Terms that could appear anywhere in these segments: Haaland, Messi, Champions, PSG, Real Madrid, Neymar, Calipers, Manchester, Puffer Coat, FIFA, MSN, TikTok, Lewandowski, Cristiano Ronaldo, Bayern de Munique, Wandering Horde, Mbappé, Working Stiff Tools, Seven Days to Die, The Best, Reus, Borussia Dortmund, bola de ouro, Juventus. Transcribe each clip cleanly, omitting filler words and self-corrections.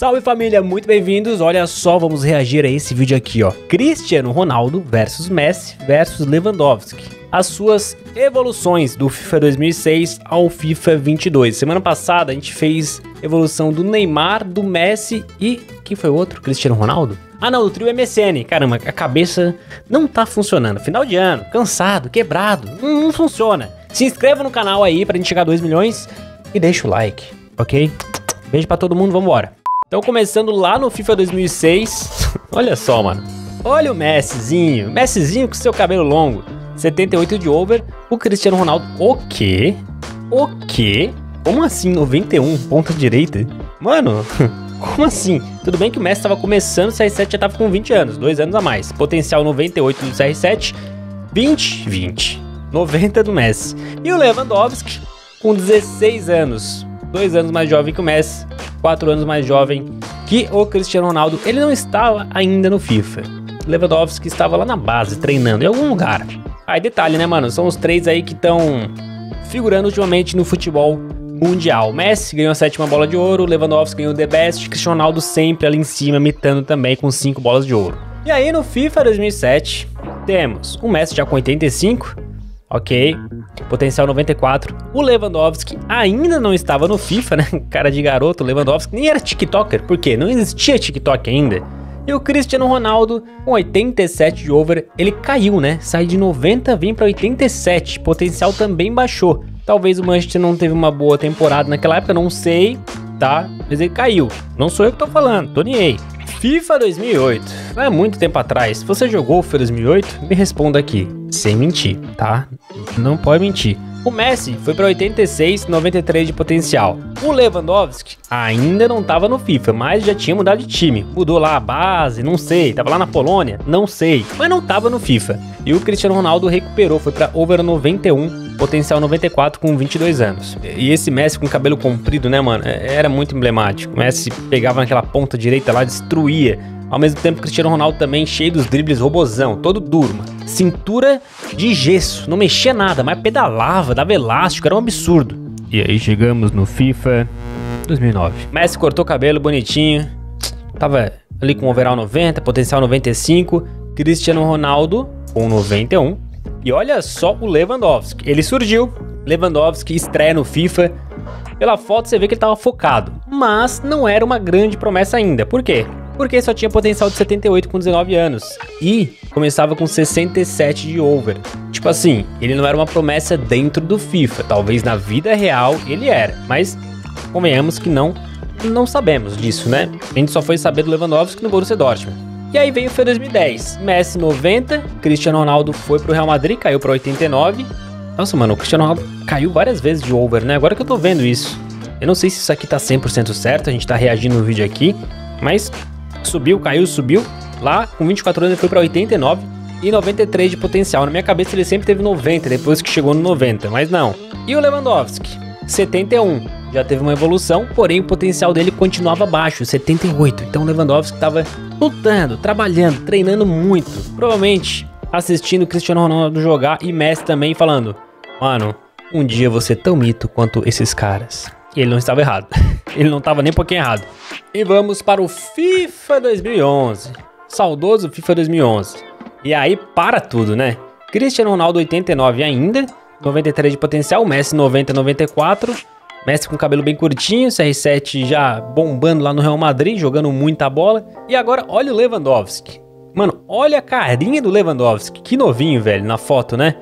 Salve família, muito bem-vindos. Olha só, vamos reagir a esse vídeo aqui, ó. Cristiano Ronaldo versus Messi versus Lewandowski. As suas evoluções do FIFA 2006 ao FIFA 22. Semana passada a gente fez evolução do Neymar, do Messi e... quem foi o outro? Cristiano Ronaldo? Ah não, do trio MSN. Caramba, a cabeça não tá funcionando. Final de ano, cansado, quebrado, não funciona. Se inscreva no canal aí pra gente chegar a 2 milhões e deixa o like, ok? Beijo pra todo mundo, vambora. Então começando lá no FIFA 2006. Olha só, mano. Olha o Messizinho. Messizinho com seu cabelo longo. 78 de over, o Cristiano Ronaldo, o quê? O quê? Como assim, 91, ponta direita? Mano, como assim? Tudo bem que o Messi tava começando, o CR7 já tava com 20 anos, 2 anos a mais. Potencial 98 do CR7, 90 do Messi. E o Lewandowski com 16 anos, 2 anos mais jovem que o Messi, 4 anos mais jovem que o Cristiano Ronaldo. Ele não estava ainda no FIFA. O Lewandowski estava lá na base, treinando em algum lugar. Ah, e detalhe, né, mano? São os três aí que estão figurando ultimamente no futebol mundial. Messi ganhou a 7ª bola de ouro, Lewandowski ganhou The Best, Cristiano Ronaldo sempre ali em cima, mitando também com 5 bolas de ouro. E aí no FIFA 2007, temos o Messi já com 85, ok, potencial 94. O Lewandowski ainda não estava no FIFA, né? Cara de garoto, Lewandowski nem era TikToker, por quê? Não existia TikTok ainda. E o Cristiano Ronaldo, com 87 de over, ele caiu, né? Sai de 90, vem para 87, potencial também baixou. Talvez o Manchester não teve uma boa temporada naquela época, não sei, tá? Mas ele caiu. Não sou eu que tô falando, tô nem aí. FIFA 2008, não é muito tempo atrás. Você jogou FIFA 2008? Me responda aqui, sem mentir, tá? Não pode mentir. O Messi foi para 86, 93 de potencial. O Lewandowski ainda não estava no FIFA, mas já tinha mudado de time. Mudou lá a base, não sei. Tava lá na Polônia, não sei. Mas não estava no FIFA. E o Cristiano Ronaldo recuperou, foi para over 91, potencial 94 com 22 anos. E esse Messi com cabelo comprido, né, mano? Era muito emblemático. O Messi pegava naquela ponta direita lá, destruía. Ao mesmo tempo, Cristiano Ronaldo também cheio dos dribles, robozão, todo duro, mano. Cintura de gesso, não mexia nada, mas pedalava, dava elástico, era um absurdo. E aí chegamos no FIFA 2009. Messi cortou o cabelo bonitinho, tava ali com overall 90, potencial 95, Cristiano Ronaldo com 91. E olha só o Lewandowski, ele surgiu, Lewandowski estreia no FIFA. Pela foto você vê que ele tava focado, mas não era uma grande promessa ainda, por quê? Porque só tinha potencial de 78 com 19 anos e começava com 67 de over. Tipo assim, ele não era uma promessa dentro do FIFA, talvez na vida real ele era, mas convenhamos que não sabemos disso, né? A gente só foi saber do Lewandowski no Borussia Dortmund. E aí veio o FIFA 2010, Messi 90, Cristiano Ronaldo foi pro Real Madrid, caiu para 89. Nossa, mano, o Cristiano Ronaldo caiu várias vezes de over, né? Agora que eu tô vendo isso. Eu não sei se isso aqui tá 100% certo, a gente tá reagindo no vídeo aqui, mas... subiu, caiu, subiu. Lá, com 24 anos, ele foi para 89 e 93 de potencial. Na minha cabeça, ele sempre teve 90, depois que chegou no 90, mas não. E o Lewandowski? 71. Já teve uma evolução, porém o potencial dele continuava baixo, 78. Então o Lewandowski estava lutando, trabalhando, treinando muito. Provavelmente assistindo o Cristiano Ronaldo jogar e Messi também falando: mano, um dia eu vou ser tão mito quanto esses caras. E ele não estava errado. Ele não estava nem um pouquinho errado. E vamos para o FIFA 2011. Saudoso FIFA 2011. E aí para tudo, né? Cristiano Ronaldo 89 ainda, 93 de potencial, Messi 90, 94. Messi com cabelo bem curtinho, CR7 já bombando lá no Real Madrid, jogando muita bola. E agora olha o Lewandowski. Mano, olha a carinha do Lewandowski. Que novinho, velho, na foto, né?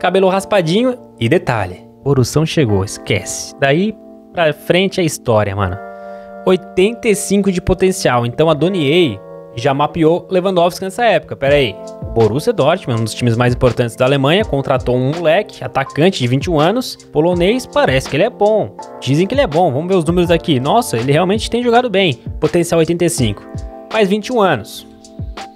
Cabelo raspadinho e detalhe. Borussia chegou, esquece. Daí... pra frente é história, mano. 85 de potencial. Então a Donier já mapeou Lewandowski nessa época. Pera aí. Borussia Dortmund, um dos times mais importantes da Alemanha, contratou um moleque, atacante de 21 anos, polonês, parece que ele é bom. Dizem que ele é bom. Vamos ver os números aqui. Nossa, ele realmente tem jogado bem. Potencial 85. Mas 21 anos.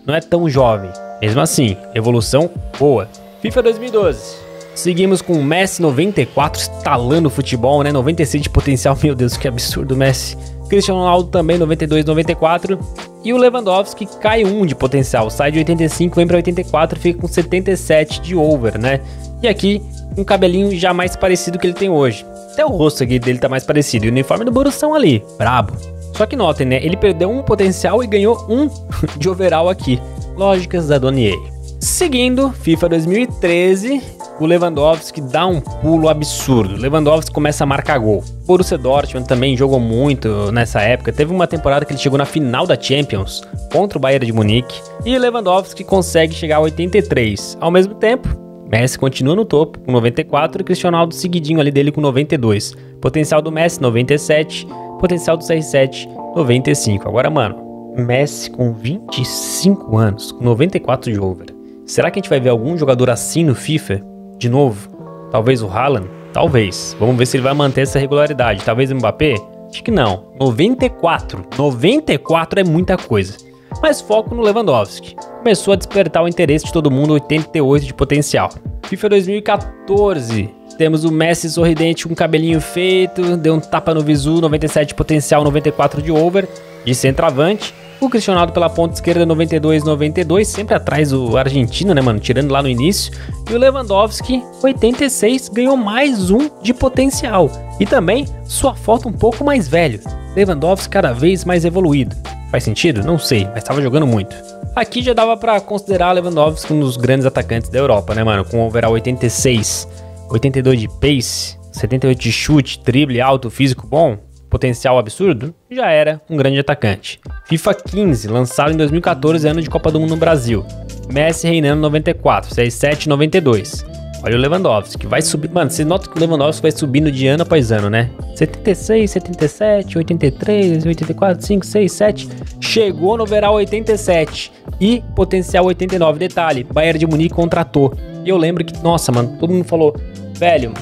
Não é tão jovem. Mesmo assim, evolução boa. FIFA 2012. Seguimos com o Messi 94, estalando o futebol, né? 96 de potencial, meu Deus, que absurdo, Messi. Cristiano Ronaldo também, 92, 94. E o Lewandowski cai 1 de potencial, sai de 85, vem para 84, fica com 77 de over, né? E aqui, um cabelinho já mais parecido que ele tem hoje. Até o rosto aqui dele tá mais parecido. E o uniforme do Borussão ali, brabo. Só que notem, né? Ele perdeu um potencial e ganhou um de overall aqui. Lógicas da Donier. Seguindo, FIFA 2013, o Lewandowski dá um pulo absurdo. Lewandowski começa a marcar gol. Borussia Dortmund também jogou muito nessa época. Teve uma temporada que ele chegou na final da Champions contra o Bayern de Munique. E Lewandowski consegue chegar a 83. Ao mesmo tempo, Messi continua no topo com 94 e Cristiano Ronaldo seguidinho ali dele com 92. Potencial do Messi, 97. Potencial do CR7, 95. Agora, mano, Messi com 25 anos, com 94 de over. Será que a gente vai ver algum jogador assim no FIFA? De novo? Talvez o Haaland? Talvez. Vamos ver se ele vai manter essa regularidade. Talvez o Mbappé? Acho que não. 94. 94 é muita coisa. Mas foco no Lewandowski. Começou a despertar o interesse de todo mundo, 88 de potencial. FIFA 2014. Temos o Messi sorridente com cabelinho feito, deu um tapa no visu, 97 de potencial, 94 de over, de centroavante. O Cristiano Ronaldo pela ponta esquerda, 92, sempre atrás o argentino, né, mano, tirando lá no início. E o Lewandowski, 86, ganhou mais um de potencial. E também sua foto um pouco mais velho. Lewandowski cada vez mais evoluído. Faz sentido? Não sei, mas estava jogando muito. Aqui já dava pra considerar Lewandowski um dos grandes atacantes da Europa, né, mano, com overall 86. 82 de pace, 78 de chute, drible alto, físico bom, potencial absurdo, já era um grande atacante. FIFA 15, lançado em 2014, ano de Copa do Mundo no Brasil. Messi reinando 94, 67, 92. Olha o Lewandowski, que vai subir, mano, você nota que o Lewandowski vai subindo de ano após ano, né? 76, 77, 83, 84, 5, 6, 7, chegou no overall 87 e potencial 89. Detalhe, Bayern de Munique contratou. E eu lembro que, nossa, mano, todo mundo falou, velho,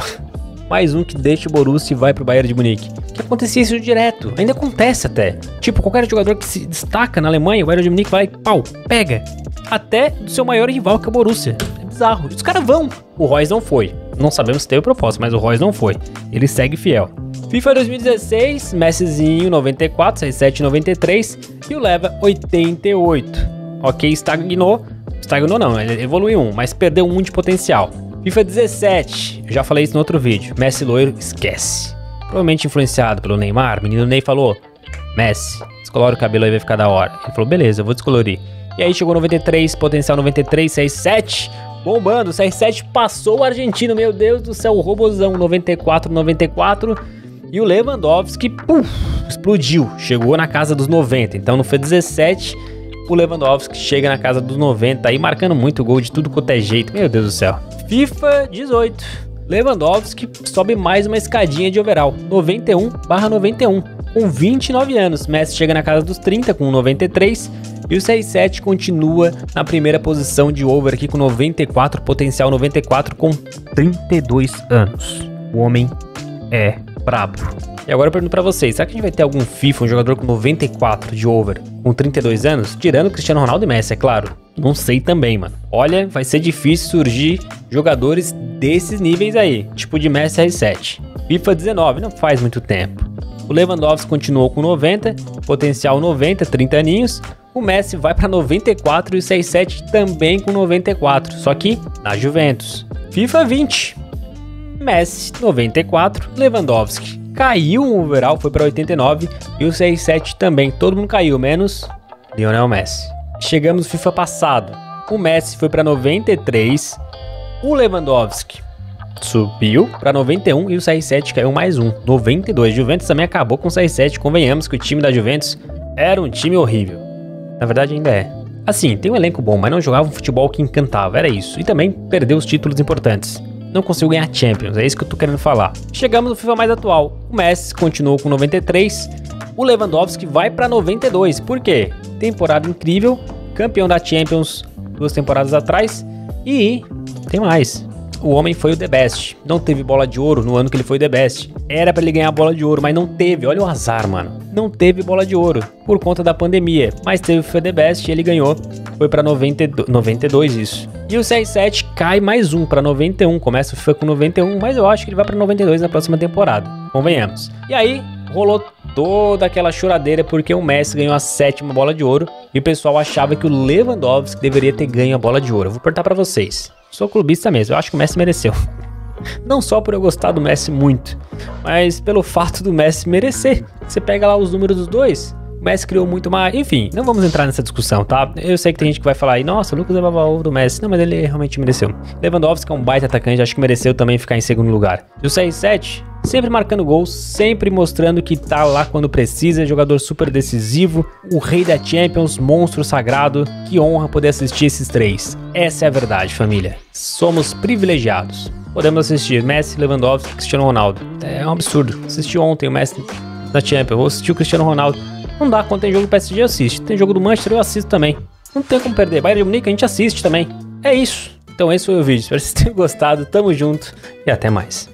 mais um que deixa o Borussia e vai pro Bayern de Munique. Que acontecia isso direto, ainda acontece até. Tipo, qualquer jogador que se destaca na Alemanha, o Bayern de Munique vai, pau, pega. Até do seu maior rival, que é o Borussia. É bizarro, os caras vão. O Reus não foi, não sabemos se teve proposta, mas o Reus não foi. Ele segue fiel. FIFA 2016, Messizinho 94, 67, 93 e o Leva 88. Ok, estagnou não, ele evoluiu um, mas perdeu um de potencial. FIFA 17, eu já falei isso no outro vídeo, Messi loiro, esquece. Provavelmente influenciado pelo Neymar, o menino Ney falou, Messi, descolore o cabelo aí, vai ficar da hora. Ele falou, beleza, eu vou descolorir. E aí chegou 93, potencial 93, 67, bombando, o CR7 passou o argentino, meu Deus do céu, o robozão, 94, e o Lewandowski, pum, explodiu, chegou na casa dos 90, então não foi 17... O Lewandowski chega na casa dos 90 aí, marcando muito gol de tudo quanto é jeito. Meu Deus do céu. FIFA 18. Lewandowski sobe mais uma escadinha de overall. 91/91. Com 29 anos. Messi chega na casa dos 30 com 93. E o CR7 continua na primeira posição de over aqui com 94. Potencial 94 com 32 anos. O homem é brabo. E agora eu pergunto pra vocês, será que a gente vai ter algum FIFA, um jogador com 94 de over, com 32 anos? Tirando Cristiano Ronaldo e Messi, é claro. Não sei também, mano. Olha, vai ser difícil surgir jogadores desses níveis aí, tipo de Messi R7. FIFA 19, não faz muito tempo. O Lewandowski continuou com 90, potencial 90, 30 aninhos. O Messi vai pra 94 e o CR7 também com 94, só que na Juventus. FIFA 20, Messi 94, Lewandowski. Caiu um overall, foi para 89 e o CR7 também, todo mundo caiu, menos Lionel Messi. Chegamos no FIFA passado, o Messi foi para 93, o Lewandowski subiu para 91 e o CR7 caiu mais um, 92. Juventus também acabou com o CR7, convenhamos que o time da Juventus era um time horrível, na verdade ainda é. Assim, tem um elenco bom, mas não jogava um futebol que encantava, era isso, e também perdeu os títulos importantes. Não conseguiu ganhar Champions, é isso que eu tô querendo falar. Chegamos no FIFA mais atual. O Messi continuou com 93. O Lewandowski vai pra 92. Por quê? Temporada incrível. Campeão da Champions 2 temporadas atrás. E tem mais. O homem foi o The Best. Não teve bola de ouro no ano que ele foi o The Best. Era pra ele ganhar a bola de ouro, mas não teve. Olha o azar, mano. Não teve bola de ouro por conta da pandemia. Mas teve o FIFA The Best e ele ganhou. Foi pra 92 isso. E o CR7 cai mais um pra 91, começa o FIFA com 91, mas eu acho que ele vai pra 92 na próxima temporada, convenhamos. E aí, rolou toda aquela choradeira porque o Messi ganhou a 7ª bola de ouro e o pessoal achava que o Lewandowski deveria ter ganho a bola de ouro. Eu vou perguntar pra vocês, sou clubista mesmo, eu acho que o Messi mereceu. Não só por eu gostar do Messi muito, mas pelo fato do Messi merecer. Você pega lá os números dos dois, o Messi criou muito mais... Enfim, não vamos entrar nessa discussão, tá? Eu sei que tem gente que vai falar aí, nossa, o Lucas levava ovo do Messi. Não, mas ele realmente mereceu. Lewandowski é um baita atacante, acho que mereceu também ficar em segundo lugar. E o CR7, sempre marcando gols, sempre mostrando que tá lá quando precisa, jogador super decisivo, o rei da Champions, monstro sagrado. Que honra poder assistir esses três. Essa é a verdade, família. Somos privilegiados. Podemos assistir Messi, Lewandowski, Cristiano Ronaldo. É um absurdo. Assisti ontem o Messi na Champions, vou assistir o Cristiano Ronaldo. Não dá, quando tem jogo do PSG eu assisto, tem jogo do Manchester eu assisto também. Não tem como perder, Bayern de Munique a gente assiste também. É isso. Então esse foi o vídeo, espero que vocês tenham gostado, tamo junto e até mais.